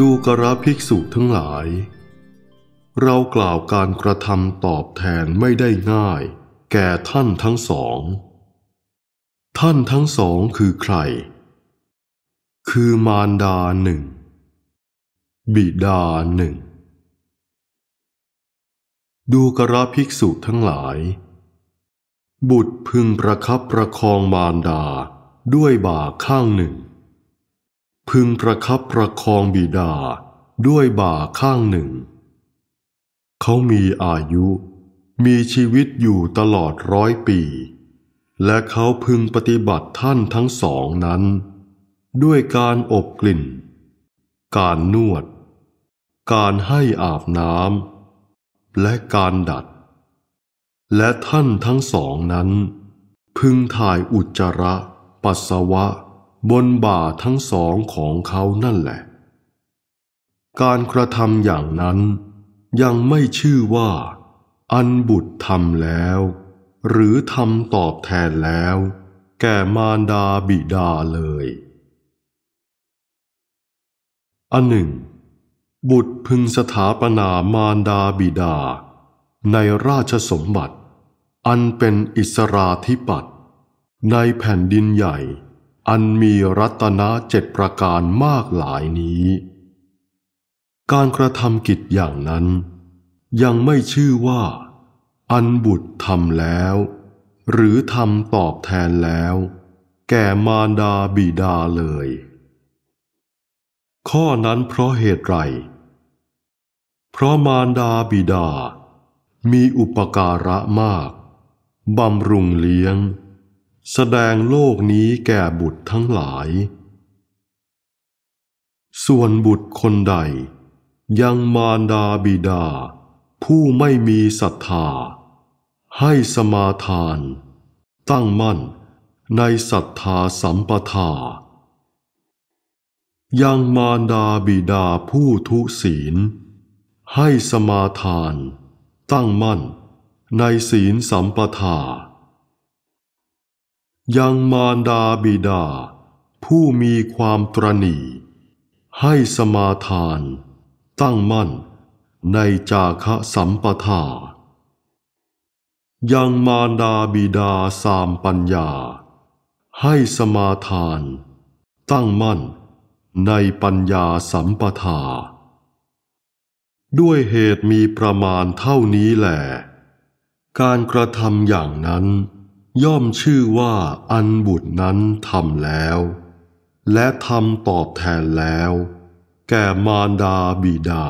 ดูกระภิกษุทั้งหลายเรากล่าวการกระทำตอบแทนไม่ได้ง่ายแก่ท่านทั้งสองท่านทั้งสองคือใครคือมารดาหนึ่งบิดาหนึ่งดูกระภิกษุทั้งหลายบุตรพึงประคับประคองมารดาด้วยบ่าข้างหนึ่งพึงประคับประคองบิดาด้วยบ่าข้างหนึ่งเขามีอายุมีชีวิตอยู่ตลอด100 ปีและเขาพึงปฏิบัติท่านทั้งสองนั้นด้วยการอบกลิ่นการนวดการให้อาบน้ำและการดัดและท่านทั้งสองนั้นพึงถ่ายอุจจาระปัสสาวะบนบ่าทั้งสองของเขานั่นแหละการกระทำอย่างนั้นยังไม่ชื่อว่าอันบุตรทำแล้วหรือทำตอบแทนแล้วแก่มารดาบิดาเลยอันหนึ่งบุตรพึงสถาปนามารดาบิดาในราชสมบัติอันเป็นอิสราธิปัตย์ในแผ่นดินใหญ่อันมีรัตนะ7 ประการมากหลายนี้การกระทำกิจอย่างนั้นยังไม่ชื่อว่าอันบุตรทำแล้วหรือทำตอบแทนแล้วแก่มารดาบิดาเลยข้อนั้นเพราะเหตุไรเพราะมารดาบิดามีอุปการะมากบำรุงเลี้ยงแสดงโลกนี้แก่บุตรทั้งหลายส่วนบุตรคนใดยังมารดาบิดาผู้ไม่มีศรัทธาให้สมาทานตั้งมั่นในศรัทธาสัมปทายังมารดาบิดาผู้ทุศีลให้สมาทานตั้งมั่นในศีลสัมปทายังมารดาบิดาผู้มีความตระหนี่ให้สมาทานตั้งมั่นในจาคะสัมปทายังมารดาบิดาสามปัญญาให้สมาทานตั้งมั่นในปัญญาสัมปทาด้วยเหตุมีประมาณเท่านี้แหละการกระทำอย่างนั้นย่อมชื่อว่าอันบุตรนั้นทำแล้วและทำตอบแทนแล้วแก่มารดาบิดา